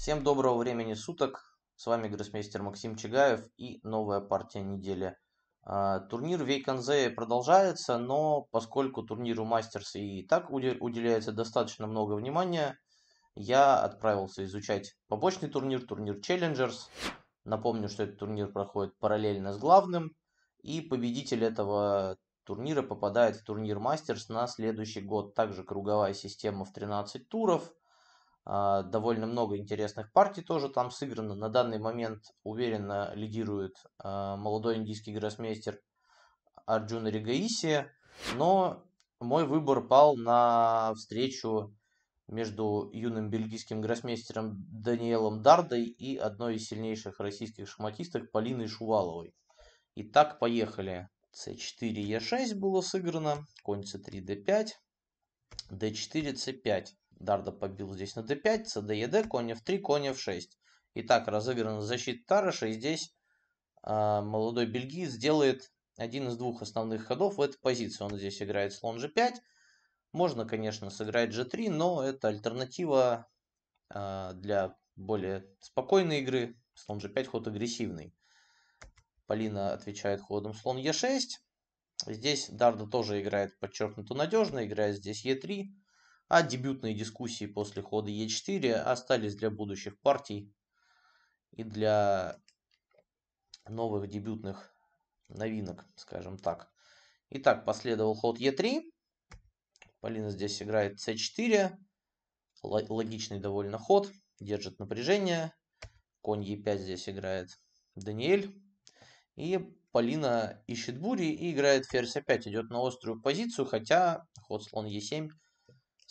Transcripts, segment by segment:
Всем доброго времени суток, с вами гроссмейстер Максим Чигаев и новая партия недели. Турнир Вейконзе продолжается, но поскольку турниру Мастерс и так уделяется достаточно много внимания, я отправился изучать побочный турнир, турнир Челленджерс. Напомню, что этот турнир проходит параллельно с главным, и победитель этого турнира попадает в турнир Мастерс на следующий год. Также круговая система в 13 туров. Довольно много интересных партий тоже там сыграно. На данный момент уверенно лидирует молодой индийский гроссмейстер Арджун Регаиси. Но мой выбор пал на встречу между юным бельгийским гроссмейстером Даниэлем Дардой и одной из сильнейших российских шахматисток Полиной Шуваловой. Итак, поехали. c4, e6 было сыграно, конь c3, d5, d4, c5. Дарда побил здесь на d5, cd, ed, конь f3, конь f6. Итак, разыграна защита Тарраша, и здесь молодой бельгиец сделает один из двух основных ходов в этой позиции. Он здесь играет слон g5. Можно, конечно, сыграть g3, но это альтернатива для более спокойной игры. Слон g5 ход агрессивный. Полина отвечает ходом слон e6. Здесь Дарда тоже играет подчеркнуто надежно, играет здесь e3. А дебютные дискуссии после хода e4 остались для будущих партий и для новых дебютных новинок, скажем так. Итак, последовал ход e3. Полина здесь играет c4. Логичный довольно ход. Держит напряжение. Конь e5 здесь играет Даниэль. И Полина ищет бури и играет ферзь опять, идет на острую позицию, хотя ход слон e7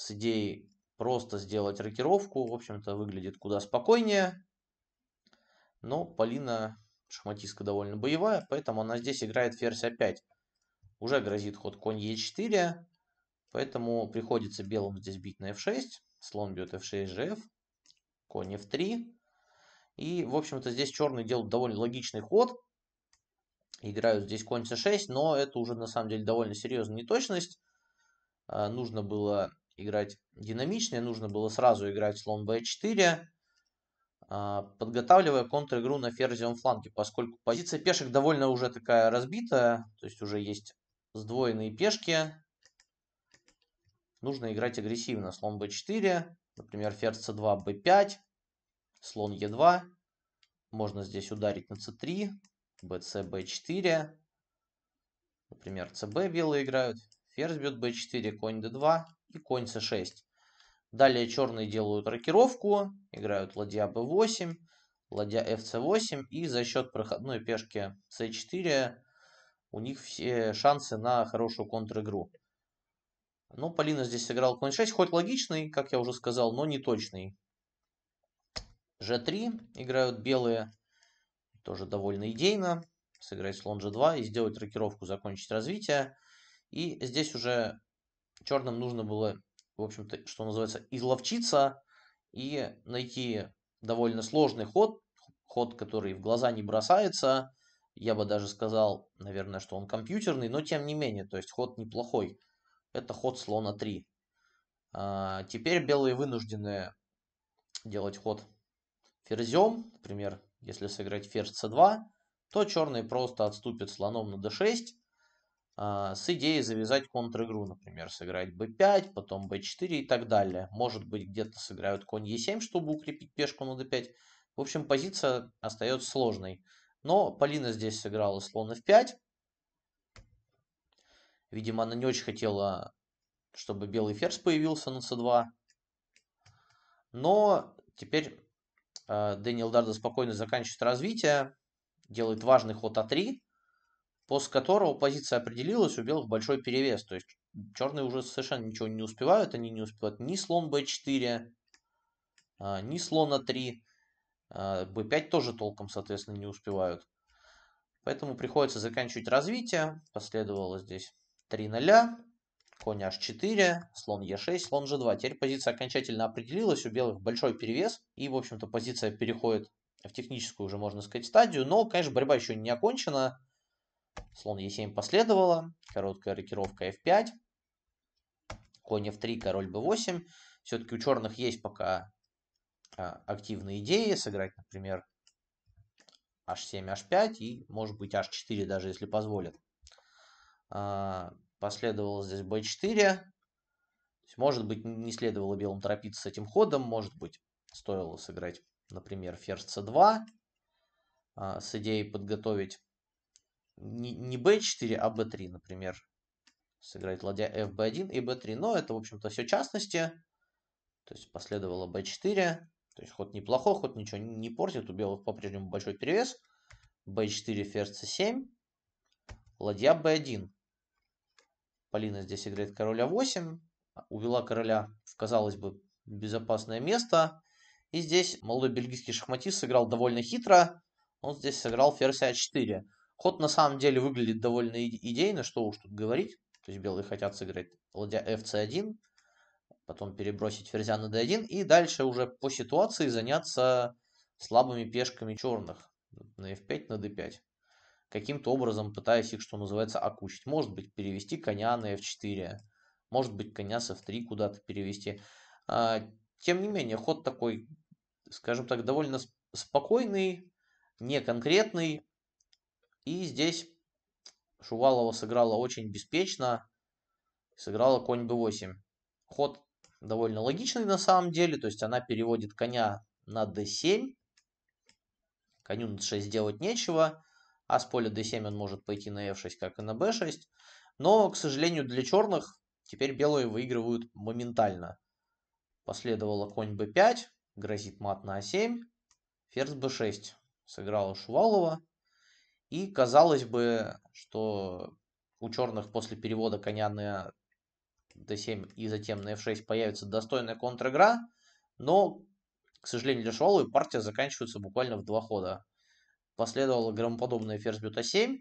с идеей просто сделать рокировку, в общем-то, выглядит куда спокойнее. Но Полина шахматистка довольно боевая, поэтому она здесь играет ферзь опять. Уже грозит ход конь e4, поэтому приходится белым здесь бить на f6. Слон бьет f6, gf, конь f3. И, в общем-то, здесь черные делают довольно логичный ход. Играют здесь конь c6, но это уже на самом деле довольно серьезная неточность. Нужно было играть динамичнее, нужно было сразу играть слон b4, подготавливая контр-игру на ферзевом фланге, поскольку позиция пешек довольно уже такая разбитая, то есть уже есть сдвоенные пешки. Нужно играть агрессивно. Слон b4, например, ферзь c2, b5, слон e2. Можно здесь ударить на c3. bc, b4, например, cb белые играют, ферзь бьет b4, конь d2 и конь c6. Далее черные делают рокировку, играют ладья b8, ладья fc8, и за счет проходной пешки c4 у них все шансы на хорошую контр-игру. Но Полина здесь сыграла конь 6, хоть логичный, как я уже сказал, но неточный. g3 играют белые. Тоже довольно идейно. Сыграть слон g2 и сделать рокировку, закончить развитие. И здесь уже черным нужно было, в общем-то, что называется, изловчиться и найти довольно сложный ход. Ход, который в глаза не бросается. Я бы даже сказал, наверное, что он компьютерный, но тем не менее. То есть ход неплохой. Это ход слона 3. Теперь белые вынуждены делать ход ферзем, например. Если сыграть ферзь c2, то черные просто отступят слоном на d6 с идеей завязать контр-игру. Например, сыграть b5, потом b4 и так далее. Может быть, где-то сыграют конь e7, чтобы укрепить пешку на d5. В общем, позиция остается сложной. Но Полина здесь сыграла слон f5. Видимо, она не очень хотела, чтобы белый ферзь появился на c2. Но теперь Даниэль Дарда спокойно заканчивает развитие, делает важный ход А3, после которого позиция определилась, у белых большой перевес. То есть черные уже совершенно ничего не успевают, они не успевают ни слон b4, ни слон А3, b5 тоже толком, соответственно, не успевают. Поэтому приходится заканчивать развитие. Последовало здесь 3-0, конь h4, слон e6, слон g2. Теперь позиция окончательно определилась, у белых большой перевес. И, в общем-то, позиция переходит в техническую уже, можно сказать, стадию. Но, конечно, борьба еще не окончена. Слон e7 последовало, короткая рокировка f5, конь f3, король b8. Все-таки у черных есть пока активные идеи, сыграть, например, h7, h5 и, может быть, h4 даже, если позволит. Последовало здесь b4. Может быть, не следовало белым торопиться с этим ходом, может быть, стоило сыграть, например, ферзь c2, с идеей подготовить не b4, а b3, например, сыграть ладья fb1 и b3, но это, в общем-то, все частности, то есть последовало b4, то есть ход неплохой, ход ничего не портит, у белых по-прежнему большой перевес, b4, ферзь c7, ладья b1, Полина здесь играет короля 8, увела короля в, казалось бы, безопасное место. И здесь молодой бельгийский шахматист сыграл довольно хитро. Он здесь сыграл ферзь А4. Ход на самом деле выглядит довольно идейно, что уж тут говорить. То есть белые хотят сыграть ладья fc1, потом перебросить ферзя на d1 и дальше уже по ситуации заняться слабыми пешками черных на f5, на d5. Каким-то образом пытаясь их, что называется, окучить. Может быть, перевести коня на f4. Может быть, коня с f3 куда-то перевести. Тем не менее, ход такой, скажем так, довольно спокойный, неконкретный. И здесь Шувалова сыграла очень беспечно. Сыграла конь b8. Ход довольно логичный на самом деле. То есть она переводит коня на d7. Коню на d6 делать нечего. А с поля d7 он может пойти на f6, как и на b6. Но, к сожалению, для черных... Теперь белые выигрывают моментально. Последовало конь b5, грозит мат на a7, ферзь b6 сыграла Шувалова. И казалось бы, что у черных после перевода коня на d7 и затем на f6 появится достойная контр-игра. Но, к сожалению, для Шуваловой партия заканчивается буквально в два хода. Последовало громоподобное ферзь бьет a7,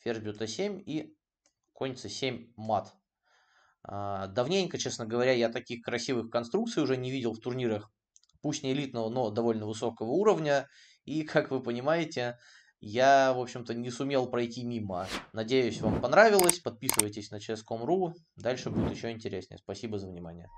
ферзь бьет a7 и конь c7 мат. Давненько, честно говоря, я таких красивых конструкций уже не видел в турнирах, пусть не элитного, но довольно высокого уровня. И, как вы понимаете, я, в общем-то, не сумел пройти мимо. Надеюсь, вам понравилось. Подписывайтесь на Chess.com.ru. Дальше будет еще интереснее. Спасибо за внимание.